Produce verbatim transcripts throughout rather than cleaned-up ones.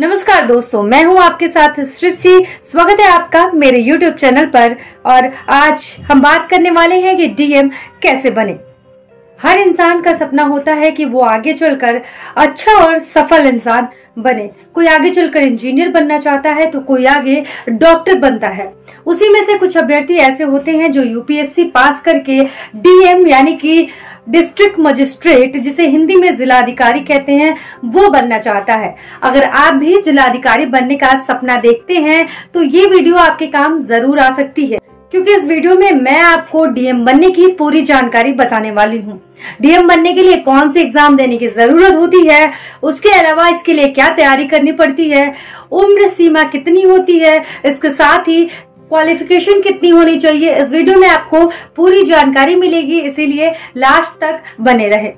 नमस्कार दोस्तों, मैं हूं आपके साथ सृष्टि। स्वागत है आपका मेरे YouTube चैनल पर। और आज हम बात करने वाले हैं कि डीएम कैसे बने। हर इंसान का सपना होता है कि वो आगे चलकर अच्छा और सफल इंसान बने। कोई आगे चलकर इंजीनियर बनना चाहता है तो कोई आगे डॉक्टर बनता है। उसी में से कुछ अभ्यर्थी ऐसे होते हैं जो यूपीएससी पास करके डीएम यानी कि डिस्ट्रिक्ट मजिस्ट्रेट, जिसे हिंदी में जिलाधिकारी कहते हैं, वो बनना चाहता है। अगर आप भी जिलाधिकारी बनने का सपना देखते हैं तो ये वीडियो आपके काम जरूर आ सकती है, क्योंकि इस वीडियो में मैं आपको डीएम बनने की पूरी जानकारी बताने वाली हूँ। डीएम बनने के लिए कौन से एग्जाम देने की जरूरत होती है, उसके अलावा इसके लिए क्या तैयारी करनी पड़ती है, उम्र सीमा कितनी होती है, इसके साथ ही क्वालिफिकेशन कितनी होनी चाहिए, इस वीडियो में आपको पूरी जानकारी मिलेगी, इसीलिए लास्ट तक बने रहे।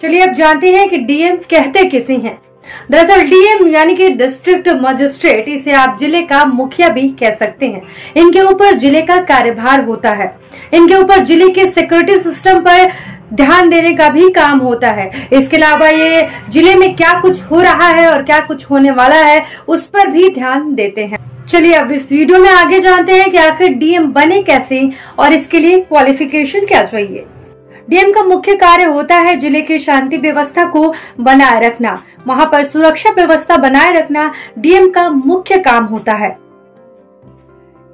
चलिए अब जानते हैं कि डीएम कहते किसे हैं। दरअसल डीएम यानी कि डिस्ट्रिक्ट मजिस्ट्रेट, इसे आप जिले का मुखिया भी कह सकते हैं। इनके ऊपर जिले का कार्यभार होता है। इनके ऊपर जिले के सिक्योरिटी सिस्टम पर ध्यान देने का भी काम होता है। इसके अलावा ये जिले में क्या कुछ हो रहा है और क्या कुछ होने वाला है उस पर भी ध्यान देते हैं। चलिए अब इस वीडियो में आगे जानते हैं कि आखिर डीएम बने कैसे और इसके लिए क्वालिफिकेशन क्या चाहिए। डीएम का मुख्य कार्य होता है जिले की शांति व्यवस्था को बनाए रखना। वहाँ पर सुरक्षा व्यवस्था बनाए रखना डीएम का मुख्य काम होता है।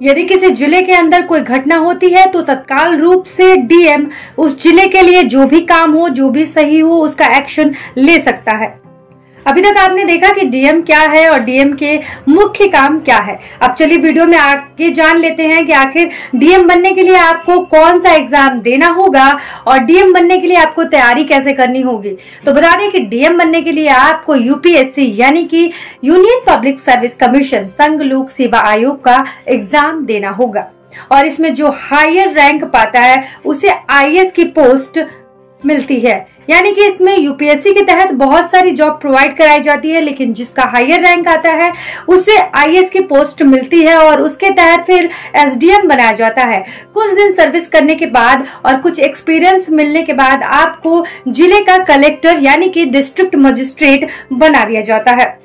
यदि किसी जिले के अंदर कोई घटना होती है तो तत्काल रूप से डीएम उस जिले के लिए जो भी काम हो, जो भी सही हो, उसका एक्शन ले सकता है। अभी तक आपने देखा कि डीएम क्या है और डीएम के मुख्य काम क्या है। अब चलिए वीडियो में आगे जान लेते हैं कि आखिर डीएम बनने के लिए आपको कौन सा एग्जाम देना होगा और डीएम बनने के लिए आपको तैयारी कैसे करनी होगी। तो बता दें कि डीएम बनने के लिए आपको यूपीएससी यानी कि यूनियन पब्लिक सर्विस कमीशन, संघ लोक सेवा आयोग का एग्जाम देना होगा। और इसमें जो हायर रैंक पाता है उसे आईएएस की पोस्ट मिलती है। यानी कि इसमें यूपीएससी के तहत बहुत सारी जॉब प्रोवाइड कराई जाती है, लेकिन जिसका हायर रैंक आता है उसे आईएएस की पोस्ट मिलती है और उसके तहत फिर एसडीएम बनाया जाता है। कुछ दिन सर्विस करने के बाद और कुछ एक्सपीरियंस मिलने के बाद आपको जिले का कलेक्टर यानी कि डिस्ट्रिक्ट मजिस्ट्रेट बना दिया जाता है।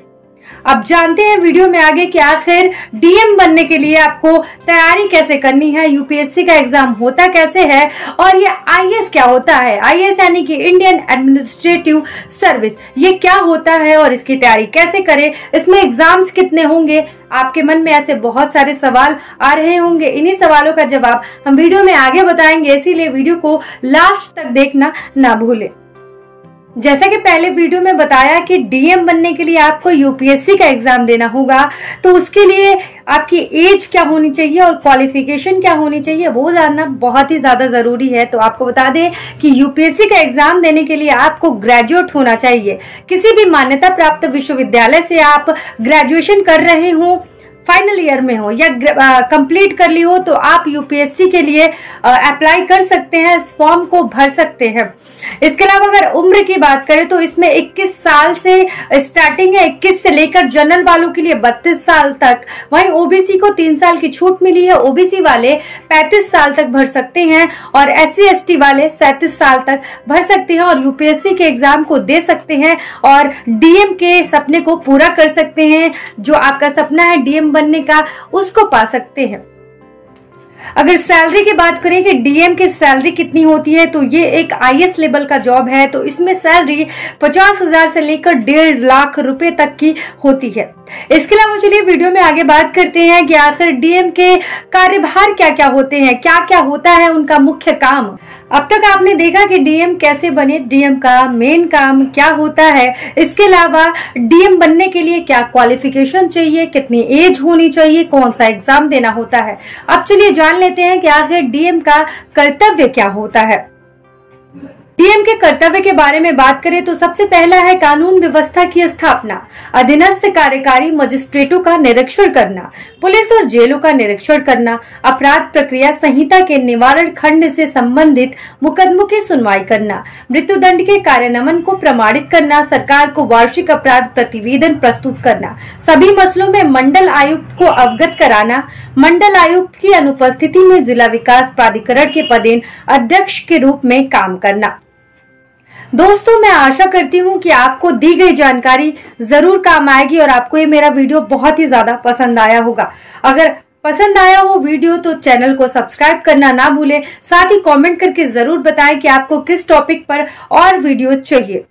अब जानते हैं वीडियो में आगे कि आखिर डीएम बनने के लिए आपको तैयारी कैसे करनी है, यूपीएससी का एग्जाम होता कैसे है और ये आईएएस क्या होता है। आईएएस यानी कि इंडियन एडमिनिस्ट्रेटिव सर्विस, ये क्या होता है और इसकी तैयारी कैसे करें, इसमें एग्जाम्स कितने होंगे। आपके मन में ऐसे बहुत सारे सवाल आ रहे होंगे। इन्हीं सवालों का जवाब हम वीडियो में आगे बताएंगे, इसीलिए वीडियो को लास्ट तक देखना ना भूलें। जैसा कि पहले वीडियो में बताया कि डीएम बनने के लिए आपको यूपीएससी का एग्जाम देना होगा, तो उसके लिए आपकी एज क्या होनी चाहिए और क्वालिफिकेशन क्या होनी चाहिए वो जानना बहुत ही ज्यादा जरूरी है। तो आपको बता दें कि यूपीएससी का एग्जाम देने के लिए आपको ग्रेजुएट होना चाहिए। किसी भी मान्यता प्राप्त विश्वविद्यालय से आप ग्रेजुएशन कर रहे हो, फाइनल ईयर में हो या कंप्लीट कर ली हो, तो आप यूपीएससी के लिए अप्लाई कर सकते हैं, इस फॉर्म को भर सकते हैं। इसके अलावा अगर उम्र की बात करें तो इसमें इक्कीस साल से स्टार्टिंग है, इक्कीस से लेकर जनरल वालों के लिए बत्तीस साल तक। वहीं ओबीसी को तीन साल की छूट मिली है, ओबीसी वाले पैंतीस साल तक भर सकते हैं और एससी एसटी वाले सैंतीस साल तक भर सकते हैं और यूपीएससी के एग्जाम को दे सकते हैं और डीएम के सपने को पूरा कर सकते हैं। जो आपका सपना है डीएम बनने का, उसको पा सकते हैं। अगर सैलरी की बात करें कि डीएम की सैलरी कितनी होती है, तो ये एक आईएएस लेवल का जॉब है, तो इसमें सैलरी पचास हजार से लेकर डेढ़ लाख रुपए तक की होती है। इसके अलावा चलिए वीडियो में आगे बात करते हैं कि आखिर डीएम के कार्यभार क्या क्या होते हैं, क्या क्या होता है उनका मुख्य काम। अब तक आपने देखा कि डीएम कैसे बने, डीएम का मेन काम क्या होता है, इसके अलावा डीएम बनने के लिए क्या क्वालिफिकेशन चाहिए, कितनी एज होनी चाहिए, कौन सा एग्जाम देना होता है। अब चलिए जान लेते हैं कि आखिर डीएम का कर्तव्य क्या होता है। डीएम के कर्तव्य के बारे में बात करें तो सबसे पहला है कानून व्यवस्था की स्थापना, अधीनस्थ कार्यकारी मजिस्ट्रेटों का निरीक्षण करना, पुलिस और जेलों का निरीक्षण करना, अपराध प्रक्रिया संहिता के निवारण खंड से संबंधित मुकदमों की सुनवाई करना, मृत्युदंड के कार्यान्वयन को प्रमाणित करना, सरकार को वार्षिक अपराध प्रतिवेदन प्रस्तुत करना, सभी मसलों में मंडल आयुक्त को अवगत कराना, मंडल आयुक्त की अनुपस्थिति में जिला विकास प्राधिकरण के पदेन अध्यक्ष के रूप में काम करना। दोस्तों मैं आशा करती हूँ कि आपको दी गई जानकारी जरूर काम आएगी और आपको ये मेरा वीडियो बहुत ही ज्यादा पसंद आया होगा। अगर पसंद आया हो वीडियो तो चैनल को सब्सक्राइब करना ना भूलें, साथ ही कमेंट करके जरूर बताएं कि आपको किस टॉपिक पर और वीडियो चाहिए।